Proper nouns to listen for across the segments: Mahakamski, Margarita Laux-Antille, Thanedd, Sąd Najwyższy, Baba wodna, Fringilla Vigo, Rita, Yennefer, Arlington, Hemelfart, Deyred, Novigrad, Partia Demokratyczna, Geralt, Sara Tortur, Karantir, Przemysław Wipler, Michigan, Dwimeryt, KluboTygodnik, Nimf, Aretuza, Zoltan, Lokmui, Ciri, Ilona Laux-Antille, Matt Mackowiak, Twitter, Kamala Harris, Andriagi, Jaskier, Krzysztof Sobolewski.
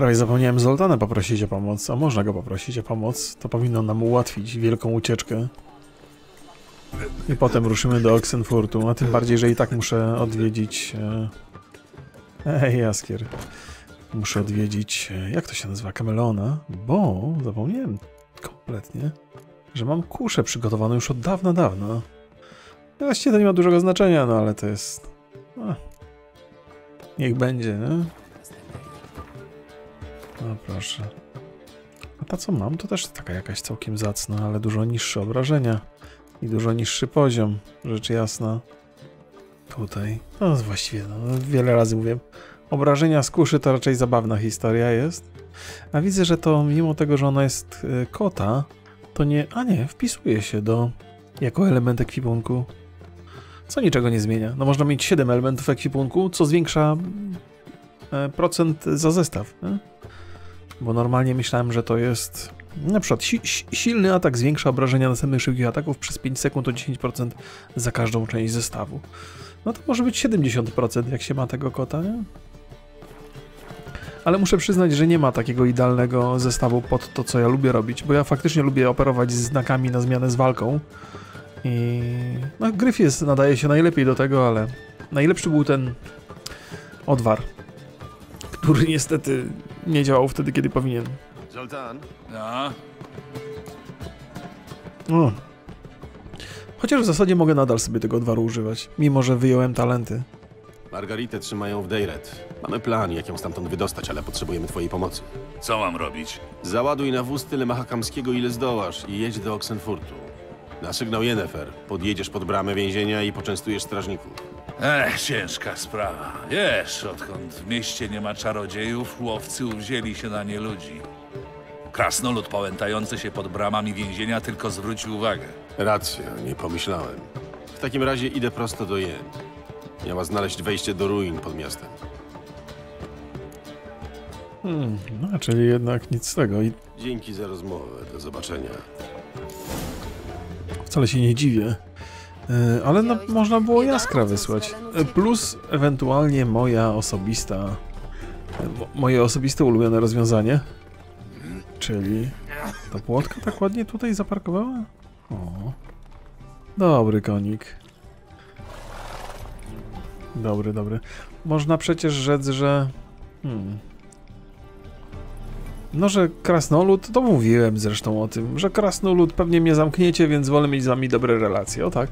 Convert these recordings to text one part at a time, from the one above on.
Prawie zapomniałem Zoltana poprosić o pomoc, a można go poprosić o pomoc. To powinno nam ułatwić wielką ucieczkę. I potem ruszymy do Oxenfurtu, a tym bardziej, że i tak muszę odwiedzić... Jaskier. Muszę odwiedzić... Jak to się nazywa? Kamelona? Bo zapomniałem kompletnie, że mam kuszę przygotowaną już od dawna. Właściwie to nie ma dużego znaczenia, no ale to jest... Niech będzie, nie? No proszę. A ta co mam, to też taka jakaś całkiem zacna, ale dużo niższe obrażenia. I dużo niższy poziom, rzecz jasna. Tutaj. No właściwie, no, wiele razy mówię. Obrażenia z kuszy to raczej zabawna historia jest. A widzę, że to mimo tego, że ona jest kota, to nie... A nie, wpisuje się do... jako element ekwipunku. Co niczego nie zmienia. No można mieć 7 elementów ekwipunku, co zwiększa procent za zestaw. Nie? Bo normalnie myślałem, że to jest... Na przykład silny atak zwiększa obrażenia następnych szybkich ataków przez 5 sekund o 10% za każdą część zestawu. No to może być 70%, jak się ma tego kota, nie? Ale muszę przyznać, że nie ma takiego idealnego zestawu pod to, co ja lubię robić, bo ja faktycznie lubię operować z znakami na zmianę z walką. I... No gryf jest, nadaje się najlepiej do tego, ale najlepszy był ten odwar, który niestety nie działał wtedy, kiedy powinien. Zoltan? No. Chociaż w zasadzie mogę nadal sobie tego odwaru używać, mimo że wyjąłem talenty. Margaritę trzymają w Deyred. Mamy plan, jak ją stamtąd wydostać, ale potrzebujemy twojej pomocy. Co mam robić? Załaduj na wóz tyle Mahakamskiego, ile zdołasz i jedź do Oxenfurtu. Na sygnał Yennefer podjedziesz pod bramę więzienia i poczęstujesz strażników. Ciężka sprawa. Wiesz, odkąd w mieście nie ma czarodziejów, łowcy uwzięli się na nie ludzi. Krasnolud pałętający się pod bramami więzienia tylko zwrócił uwagę. Racja, nie pomyślałem. W takim razie idę prosto do Jen. Miała znaleźć wejście do ruin pod miastem. No, czyli jednak nic z tego. I... Dzięki za rozmowę, do zobaczenia. Wcale się nie dziwię. Ale no, można było Jaskra wysłać. Plus ewentualnie moja osobista... Moje osobiste ulubione rozwiązanie. Czyli... Ta płotka tak ładnie tutaj zaparkowała? O. Dobry konik. Dobry, dobry. Można przecież rzec, że... No, że krasnolud... To mówiłem zresztą o tym, że krasnolud pewnie mnie zamkniecie, więc wolę mieć z wami dobre relacje. O tak?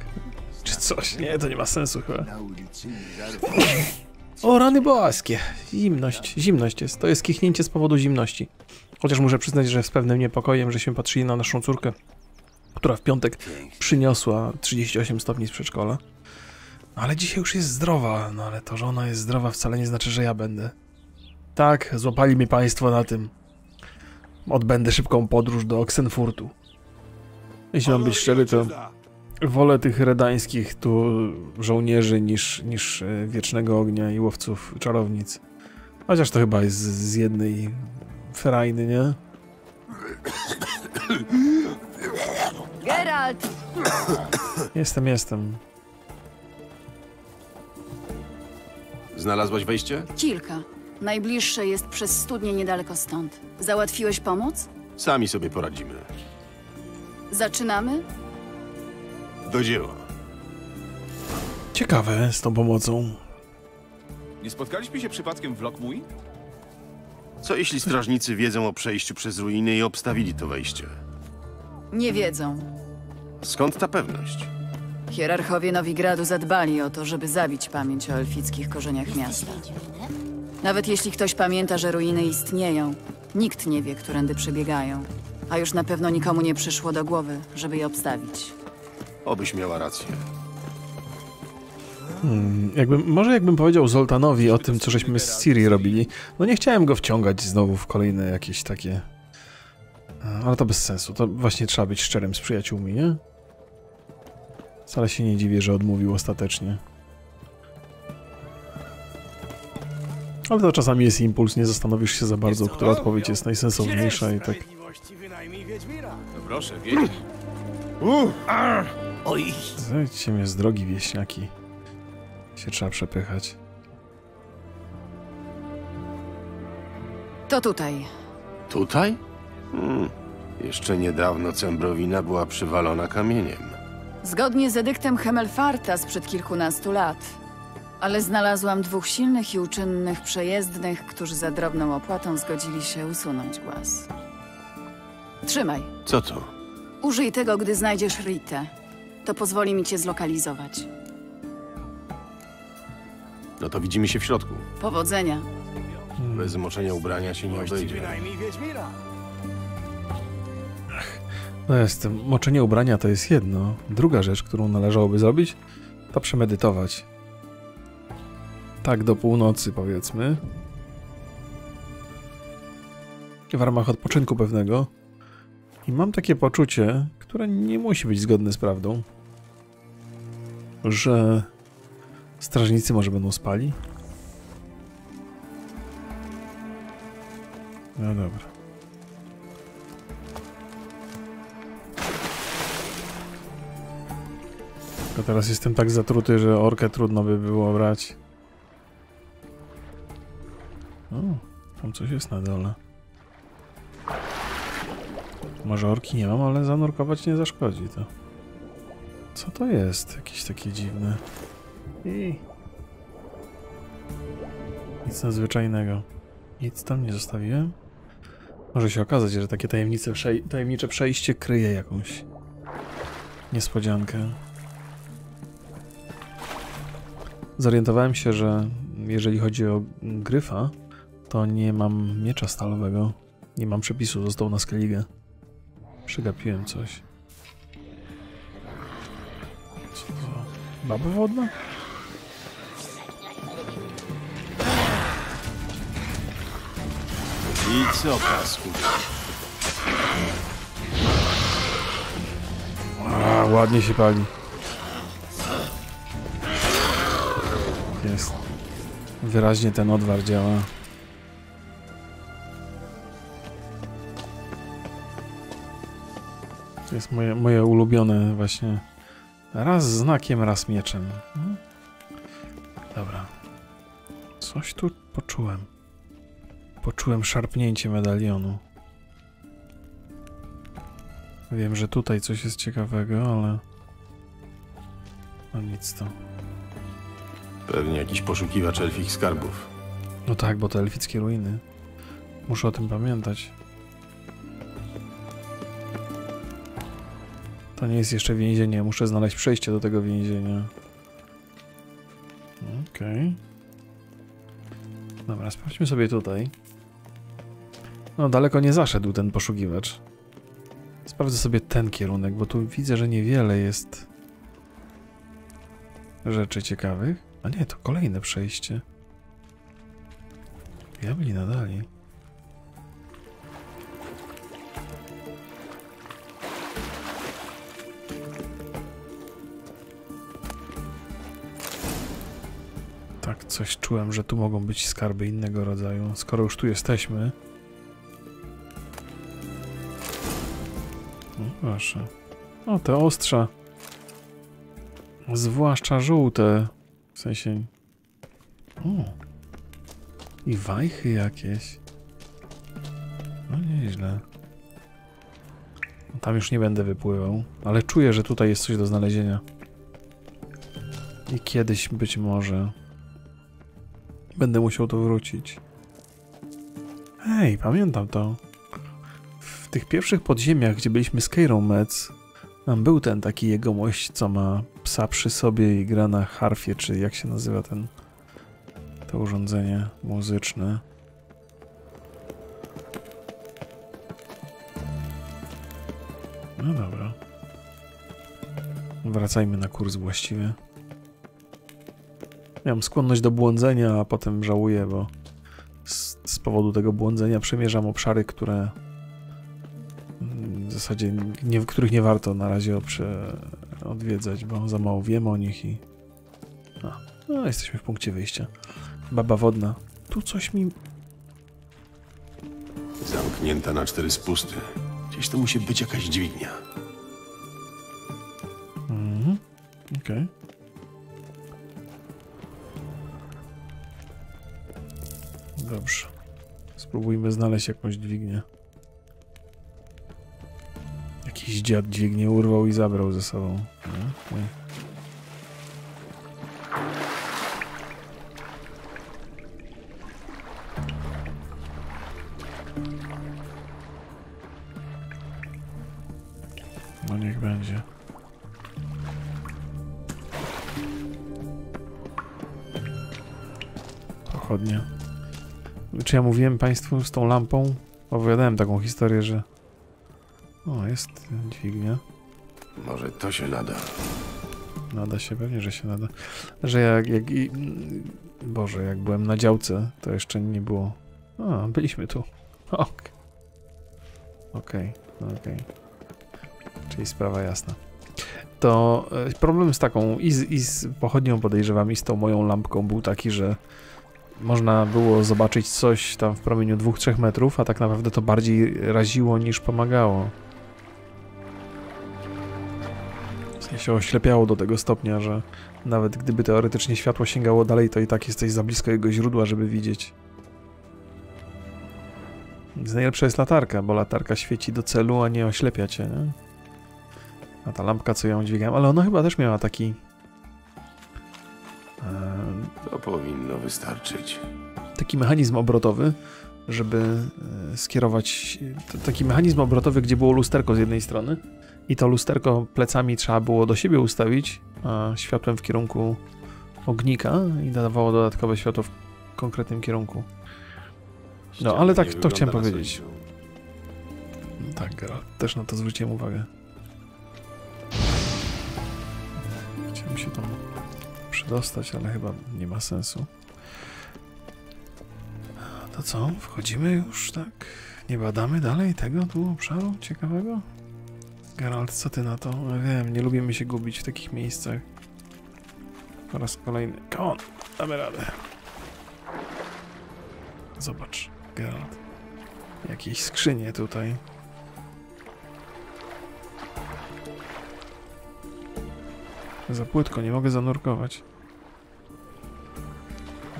Czy coś? Nie, to nie ma sensu chyba. O, rany boskie. Zimność. Zimność jest. To jest kichnięcie z powodu zimności. Chociaż muszę przyznać, że z pewnym niepokojem, żeśmy patrzyli na naszą córkę, która w piątek przyniosła 38 stopni z przedszkola. Ale dzisiaj już jest zdrowa. No ale to, że ona jest zdrowa, wcale nie znaczy, że ja będę. Tak, złapali mnie państwo na tym. Odbędę szybką podróż do Oxenfurtu. Jeśli mam być szczery, to wolę tych redańskich tu żołnierzy niż Wiecznego Ognia i Łowców Czarownic. Chociaż to chyba jest z jednej ferajny, nie? Geralt! Jestem. Znalazłaś wejście? Kilka. Najbliższe jest przez studnię niedaleko stąd. Załatwiłeś pomoc? Sami sobie poradzimy. Zaczynamy? Do dzieła. Ciekawe z tą pomocą. Nie spotkaliśmy się przypadkiem w Lokmui? Co jeśli strażnicy wiedzą o przejściu przez ruiny i obstawili to wejście? Nie wiedzą. Skąd ta pewność? Hierarchowie Nowigradu zadbali o to, żeby zabić pamięć o elfickich korzeniach miasta. Nawet jeśli ktoś pamięta, że ruiny istnieją, nikt nie wie, którędy przebiegają. A już na pewno nikomu nie przyszło do głowy, żeby je obstawić. Obyś miała rację. Może jakbym powiedział Zoltanowi o tym, co żeśmy z Ciri robili. No nie chciałem go wciągać znowu w kolejne jakieś takie... Ale to bez sensu. To właśnie trzeba być szczerym z przyjaciółmi, nie? Wcale się nie dziwię, że odmówił ostatecznie. Ale to czasami jest impuls, nie zastanowisz się za bardzo, która odpowiedź jest najsensowniejsza i tak... No proszę, Zejdźcie mnie z drogi, wieśniaki. Się trzeba przepychać. To tutaj. Tutaj? Jeszcze niedawno Cembrowina była przywalona kamieniem. Zgodnie z edyktem Hemelfarta sprzed kilkunastu lat. Ale znalazłam dwóch silnych i uczynnych przejezdnych, którzy za drobną opłatą zgodzili się usunąć głaz. Trzymaj. Co to? Użyj tego, gdy znajdziesz Ritę. To pozwoli mi cię zlokalizować. No to widzimy się w środku. Powodzenia. Bez zmoczenia ubrania się nie obejdzie. No jest, moczenie ubrania to jest jedno. Druga rzecz, którą należałoby zrobić, to przemedytować. Tak do północy, powiedzmy. W ramach odpoczynku pewnego. I mam takie poczucie, które nie musi być zgodne z prawdą, że strażnicy może będą spali? No dobra. Tylko teraz jestem tak zatruty, że orkę trudno by było brać. O, tam coś jest na dole. Może orki nie mam, ale zanurkować nie zaszkodzi to. Co to jest? Jakieś takie dziwne. I nic nadzwyczajnego. Nic tam nie zostawiłem. Może się okazać, że takie tajemnicze przejście kryje jakąś niespodziankę. Zorientowałem się, że jeżeli chodzi o gryfa, to nie mam miecza stalowego. Nie mam przepisu, został na Skellige. Przegapiłem coś. Co to? Baba wodna? I co, pasku? Ładnie się pali. Jest. Wyraźnie ten odwar działa. To jest moje ulubione właśnie. Raz znakiem, raz mieczem. Dobra. Coś tu poczułem. Poczułem szarpnięcie medalionu. Wiem, że tutaj coś jest ciekawego, ale... No nic to. Pewnie jakiś poszukiwacz elfich skarbów. No tak, bo to elfickie ruiny. Muszę o tym pamiętać. To nie jest jeszcze więzienie. Muszę znaleźć przejście do tego więzienia. Okej. Dobra, sprawdźmy sobie tutaj. No, daleko nie zaszedł ten poszukiwacz. Sprawdzę sobie ten kierunek, bo tu widzę, że niewiele jest rzeczy ciekawych. A nie, to kolejne przejście. Diabli nadali. Tak, coś czułem, że tu mogą być skarby innego rodzaju. Skoro już tu jesteśmy... No proszę. O, te ostrza. Zwłaszcza żółte. W sensie... O. I wajchy jakieś. No nieźle. Tam już nie będę wypływał, ale czuję, że tutaj jest coś do znalezienia. I kiedyś być może... Będę musiał to wrócić. Hej, pamiętam to. W tych pierwszych podziemiach, gdzie byliśmy z Kairą Metz, tam był ten taki jegomość, co ma psa przy sobie i gra na harfie, czy jak się nazywa to urządzenie muzyczne. No dobra. Wracajmy na kurs właściwie. Miałem skłonność do błądzenia, a potem żałuję, bo z powodu tego błądzenia przemierzam obszary, które w zasadzie których nie warto na razie odwiedzać, bo za mało wiem o nich i... No, jesteśmy w punkcie wyjścia. Baba wodna. Tu coś mi... Zamknięta na 4 spusty. Gdzieś to musi być jakaś dźwignia. Okej. Dobrze. Spróbujmy znaleźć jakąś dźwignię. Jakiś dziad dźwignię urwał i zabrał ze sobą. Okay. No niech będzie. Pochodnia. Czy ja mówiłem Państwu z tą lampą? Opowiadałem taką historię, że... O, jest dźwignia. Może to się nada. Nada się, pewnie, że się nada. Że jak i... Boże, jak byłem na działce, to jeszcze nie było... A, byliśmy tu. Ok. Okej, okej. Czyli sprawa jasna. To problem z taką i z pochodnią, podejrzewam, i z tą moją lampką był taki, że można było zobaczyć coś tam w promieniu 2-3 metrów, a tak naprawdę to bardziej raziło niż pomagało. W sensie oślepiało do tego stopnia, że nawet gdyby teoretycznie światło sięgało dalej, to i tak jesteś za blisko jego źródła, żeby widzieć. Więc najlepsza jest latarka, bo latarka świeci do celu, a nie oślepia cię, nie? A ta lampka, co ją dźwigałem, ale ona chyba też miała taki... To powinno wystarczyć. Taki mechanizm obrotowy, żeby skierować... Taki mechanizm obrotowy, gdzie było lusterko z jednej strony i to lusterko plecami trzeba było do siebie ustawić, a światłem w kierunku ognika i dawało dodatkowe światło w konkretnym kierunku. No, ale tak to chciałem powiedzieć. Tak, Geralt, też na to zwróciłem uwagę. Chciałem się tam... dostać, ale chyba nie ma sensu. To co? Wchodzimy już, tak? Nie badamy dalej tego tu obszaru ciekawego? Geralt, co ty na to? No wiem, nie lubimy się gubić w takich miejscach. Po raz kolejny. Come on! Damy radę. Zobacz, Geralt. Jakieś skrzynie tutaj. Za płytko, nie mogę zanurkować.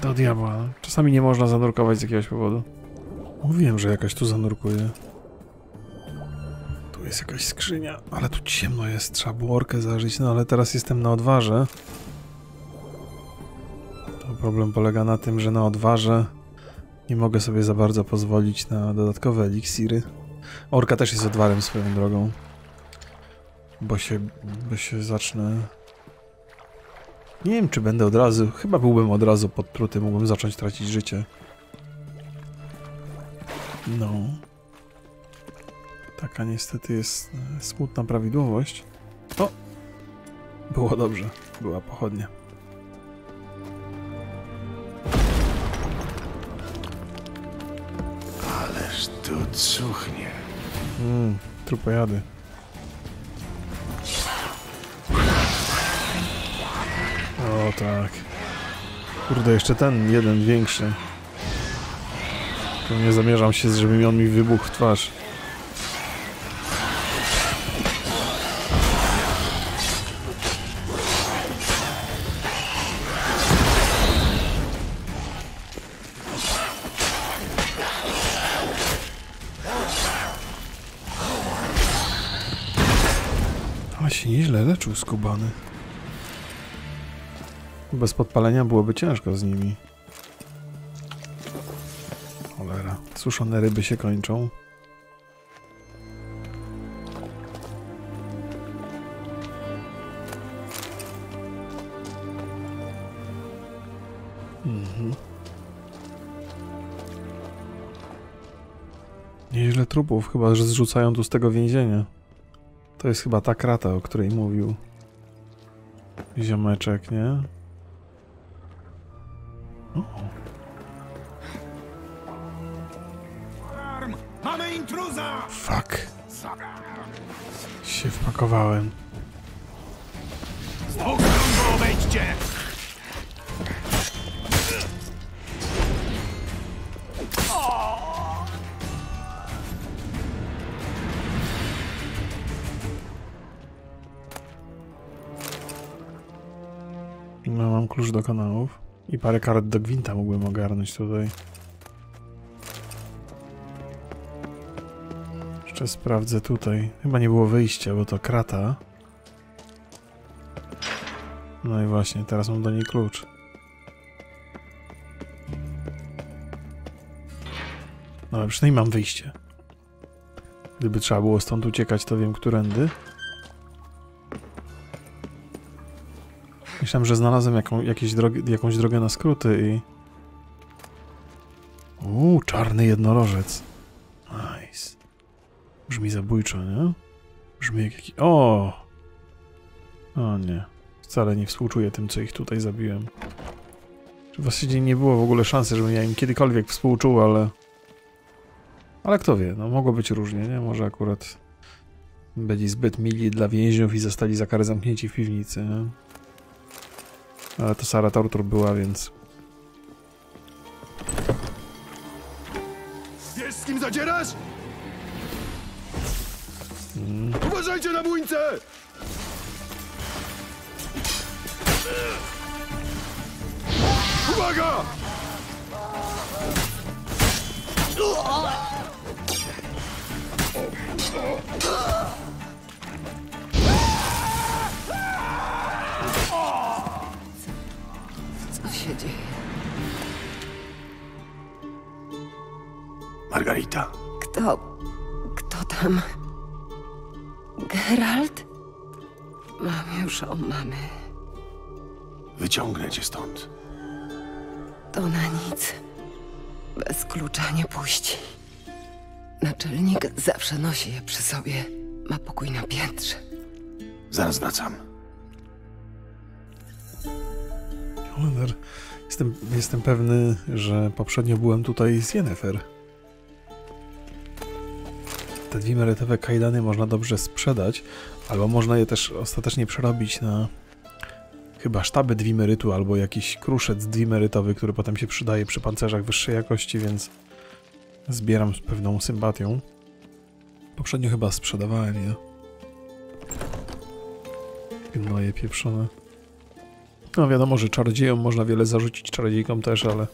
Do diabła. Czasami nie można zanurkować z jakiegoś powodu. Mówiłem, że jakaś tu zanurkuje. Tu jest jakaś skrzynia, ale tu ciemno jest, trzeba było orkę zażyć, no ale teraz jestem na odwarze. To problem polega na tym, że na odwarze nie mogę sobie za bardzo pozwolić na dodatkowe eliksiry. Orka też jest odwarem swoją drogą. Bo się zacznę... Nie wiem, czy będę od razu... Chyba byłbym od razu podtruty, mógłbym zacząć tracić życie. No. Taka niestety jest smutna prawidłowość. O! Było dobrze. Była pochodnia. Ależ tu cuchnie. Trupojady. O tak. Kurde, jeszcze ten jeden większy. To nie zamierzam się, żeby on mi wybuchł w twarz. Ale się nieźle leczył skubany. Bez podpalenia byłoby ciężko z nimi. Cholera. Suszone ryby się kończą. Nieźle trupów, chyba że zrzucają tu z tego więzienia. To jest chyba ta krata, o której mówił ziomeczek, nie? Mamy intruza! Fuck. Się wpakowałem. Odejdźcie! No, mam klucz do kanałów. I parę kart do gwinta mógłbym ogarnąć tutaj. Jeszcze sprawdzę tutaj. Chyba nie było wyjścia, bo to krata. No i właśnie, teraz mam do niej klucz. No ale przynajmniej mam wyjście. Gdyby trzeba było stąd uciekać, to wiem, którędy. Myślałem, że znalazłem jakąś drogę na skróty i... Uuu, czarny jednorożec. Nice. Brzmi zabójczo, nie? Brzmi jak jakiś... O! O nie. Wcale nie współczuję tym, co ich tutaj zabiłem. Właściwie nie było w ogóle szansy, żebym ja im kiedykolwiek współczuł, ale... Ale kto wie, no mogło być różnie, nie? Może akurat byli zbyt mili dla więźniów i zostali za karę zamknięci w piwnicy, nie? Ale to Sara Tortur była, więc... Wiesz, z kim zadzierasz? Uważajcie na buńce! Uwaga! Co się dzieje? Margarita. Kto tam? Geralt? Mam już o mamy. Wyciągnę cię stąd. To na nic. Bez klucza nie puści. Naczelnik zawsze nosi je przy sobie. Ma pokój na piętrze. Zaraz wracam. Jestem pewny, że poprzednio byłem tutaj z Yennefer. Te dwimerytowe kajdany można dobrze sprzedać, albo można je też ostatecznie przerobić na... Chyba sztaby dwimerytu, albo jakiś kruszec dwimerytowy, który potem się przydaje przy pancerzach wyższej jakości, więc zbieram z pewną sympatią. Poprzednio chyba sprzedawałem je. Gnoje pieprzone. No wiadomo, że czarodziejom można wiele zarzucić, czarodziejkom też, ale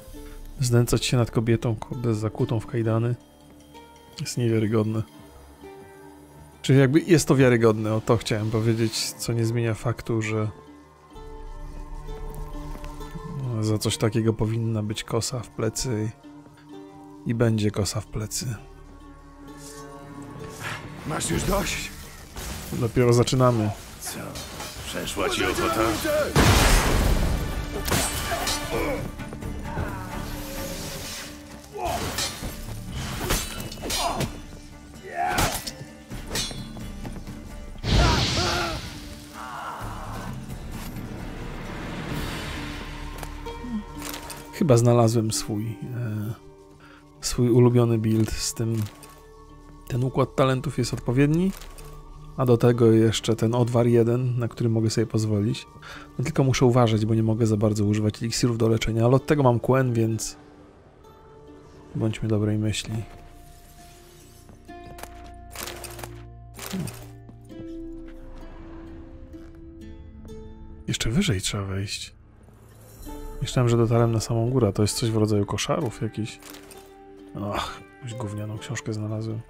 znęcać się nad kobietą, kurde, zakutą w kajdany jest niewiarygodne. Czyli jakby jest to wiarygodne, o to chciałem powiedzieć, co nie zmienia faktu, że... Za coś takiego powinna być kosa w plecy i będzie kosa w plecy. Masz już dość? Dopiero zaczynamy. Co? Przeszła ci ochota? Chyba znalazłem swój ulubiony build z tym. Ten układ talentów jest odpowiedni, a do tego jeszcze ten odwar 1, na który mogę sobie pozwolić. No tylko muszę uważać, bo nie mogę za bardzo używać eliksirów do leczenia, ale od tego mam Quen, więc bądźmy dobrej myśli. Jeszcze wyżej trzeba wejść. Myślałem, że dotarłem na samą górę. To jest coś w rodzaju koszarów jakiś. Ach, jakąś gównianą książkę znalazłem.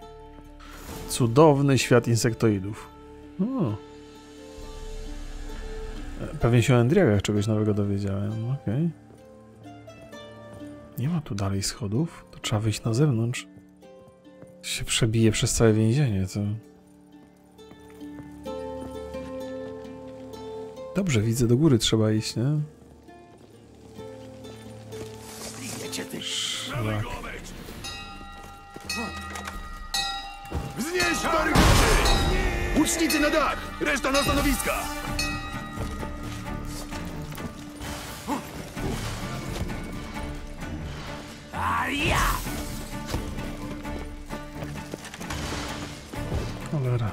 Cudowny świat insektoidów. Pewnie się o Andriagach czegoś nowego dowiedziałem. Okej. Nie ma tu dalej schodów. To trzeba wyjść na zewnątrz. Się przebije przez całe więzienie. To... Dobrze, widzę, do góry trzeba iść, nie? Szlak. Wznieś barykady! Łucznicy na dach! Reszta na stanowiska! Aria! Cholera.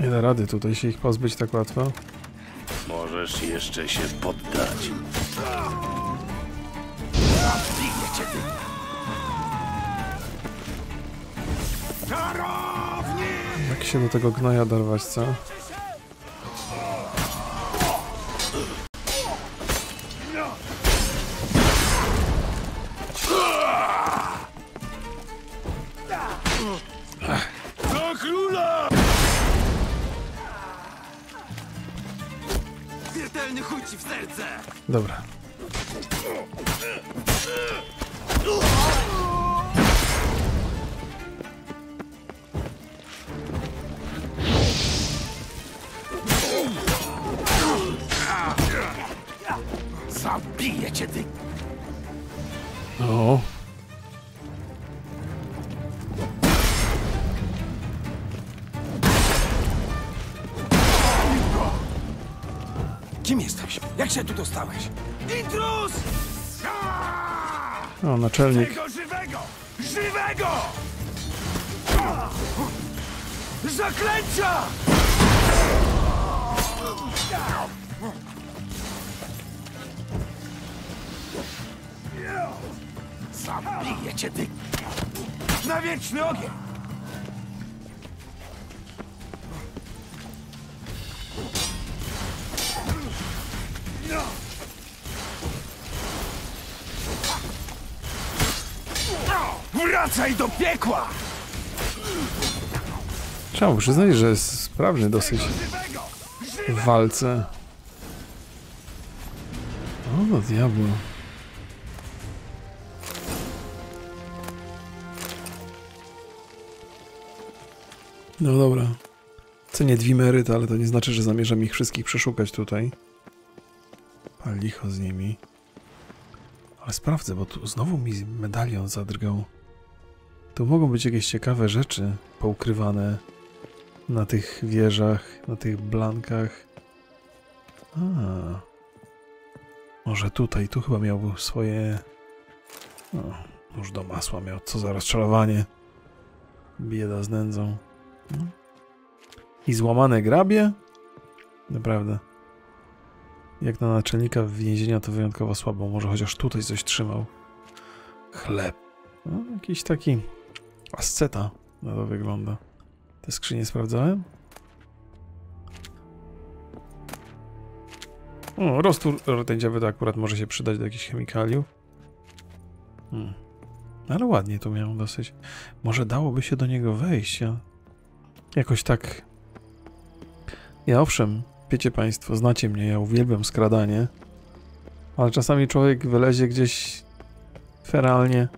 Nie da rady tutaj się ich pozbyć tak łatwo. Możesz jeszcze się poddać. Jak się do tego gnoja dorwać, co? Śmiertelny chuj ci w serce! Dobra. Zabiję cię, ty! O. Kim jesteś? Jak się tu dostałeś? Intruz! O, naczelnik. Tego żywego! Żywego! Zaklęcia! Zabiję cię, ty! Na wieczny ogień! Wracaj do piekła! Trzeba przyznać, że jest sprawny dosyć w walce. O, do diabła. No dobra. Cenię Dwimeryta, ale to nie znaczy, że zamierzam ich wszystkich przeszukać tutaj. Pal licho z nimi. Ale sprawdzę, bo tu znowu mi medalion zadrgał. Tu mogą być jakieś ciekawe rzeczy poukrywane na tych wieżach, na tych blankach. A, może tutaj, tu chyba miał swoje... No, nóż do masła miał, co za rozczarowanie. Bieda z nędzą. No. I złamane grabie? Naprawdę. Jak na naczelnika więzienia to wyjątkowo słabo. Może chociaż tutaj coś trzymał. Chleb. No, jakiś taki asceta na to wygląda. Te skrzynie sprawdzałem? O, roztwór rtęciowy to akurat może się przydać do jakichś chemikaliów. Ale ładnie tu miał dosyć. Może dałoby się do niego wejść. A... Jakoś tak... Ja owszem, wiecie państwo, znacie mnie, ja uwielbiam skradanie. Ale czasami człowiek wylezie gdzieś feralnie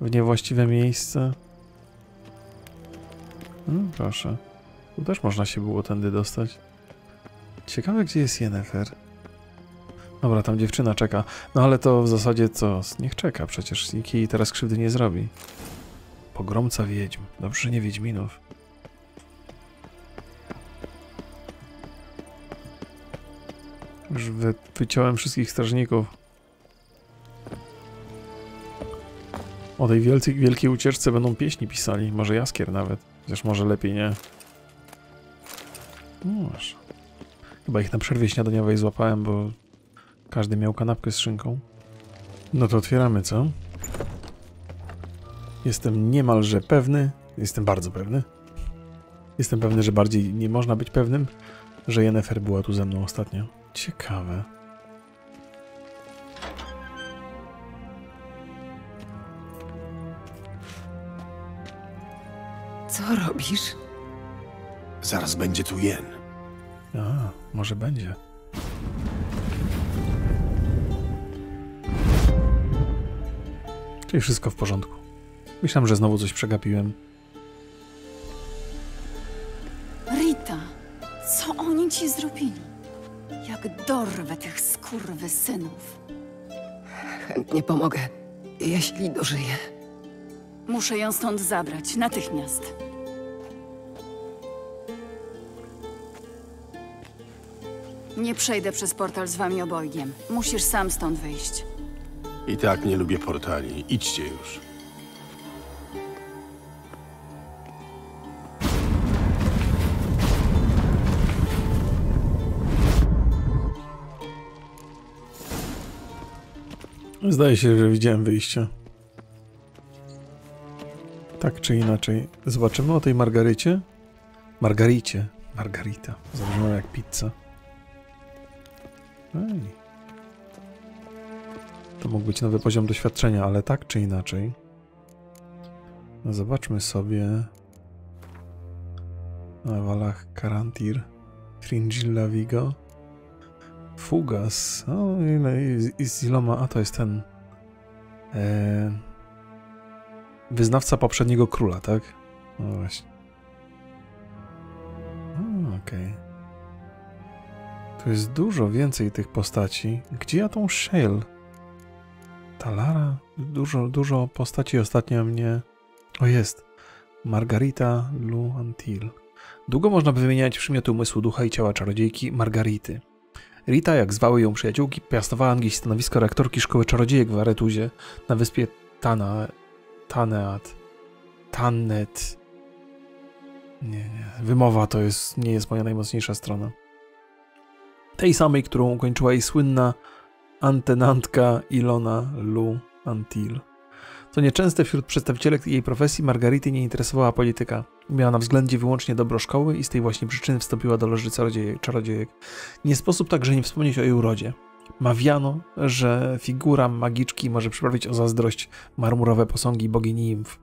w niewłaściwe miejsce. No proszę. Tu też można się było tędy dostać. Ciekawe, gdzie jest Yennefer. Dobra, tam dziewczyna czeka. No ale to w zasadzie co? Niech czeka, przecież nikt jej teraz krzywdy nie zrobi. Pogromca wiedźm. Dobrze, że nie wiedźminów. Już wyciąłem wszystkich strażników. O tej wielkiej ucieczce będą pieśni pisali. Może Jaskier nawet. Chociaż może lepiej nie. No masz. Chyba ich na przerwie śniadaniowej złapałem, bo każdy miał kanapkę z szynką. No to otwieramy, co? Jestem niemalże pewny. Jestem bardzo pewny. Jestem pewny, że bardziej nie można być pewnym, że Yennefer była tu ze mną ostatnio. Ciekawe. Co robisz? Zaraz będzie tu Jen. A, może będzie. Czyli wszystko w porządku. Myślałem, że znowu coś przegapiłem. Rita, co oni ci zrobili? Jak dorwę tych skurwysynów. Chętnie pomogę, jeśli dożyję. Muszę ją stąd zabrać, natychmiast. Nie przejdę przez portal z wami obojgiem. Musisz sam stąd wyjść. I tak nie lubię portali. Idźcie już. Zdaje się, że widziałem wyjście. Tak czy inaczej. Zobaczymy o tej Margarycie. Margaricie. Margarita. Zabrzmiała jak pizza. Ej. To mógł być nowy poziom doświadczenia, ale tak czy inaczej. No zobaczmy sobie... Na walach Karantir. Fringilla Vigo. Fugas. O, i z iloma... A, to jest ten... wyznawca poprzedniego króla, tak? No właśnie. Okej. Okay. Tu jest dużo więcej tych postaci. Gdzie ja tą Shale? Talara? Dużo postaci ostatnio mnie... O, jest. Margarita Laux-Antille. Długo można by wymieniać przymioty umysłu, ducha i ciała czarodziejki Margarity. Rita, jak zwały ją przyjaciółki, piastowała gdzieś stanowisko rektorki szkoły czarodziejek w Aretuzie na wyspie Thanedd. Nie. Wymowa to jest, nie jest moja najmocniejsza strona. Tej samej, którą ukończyła jej słynna antenantka Ilona Laux-Antille. Co nieczęste wśród przedstawicielek jej profesji, Margarity nie interesowała polityka. Miała na względzie wyłącznie dobro szkoły i z tej właśnie przyczyny wstąpiła do loży czarodziejek. Nie sposób także nie wspomnieć o jej urodzie. Mawiano, że figura magiczki może przyprawić o zazdrość marmurowe posągi bogini Nimf,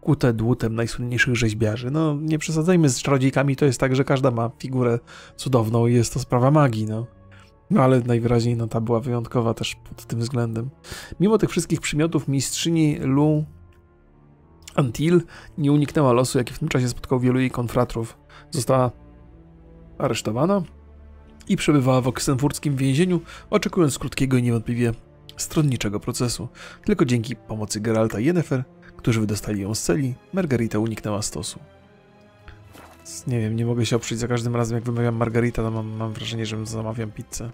kute dłutem najsłynniejszych rzeźbiarzy. No, nie przesadzajmy z czarodziejkami, to jest tak, że każda ma figurę cudowną i jest to sprawa magii, no. No ale najwyraźniej no, ta była wyjątkowa też pod tym względem. Mimo tych wszystkich przymiotów mistrzyni Laux-Antille nie uniknęła losu, jaki w tym czasie spotkał wielu jej konfratrów. Została aresztowana i przebywała w oksenfurckim więzieniu, oczekując krótkiego i niewątpliwie stronniczego procesu. Tylko dzięki pomocy Geralta i Yennefer, którzy wydostali ją z celi, Margarita uniknęła stosu. Nie wiem, nie mogę się oprzeć za każdym razem, jak wymawiam Margarita, to mam wrażenie, że zamawiam pizzę.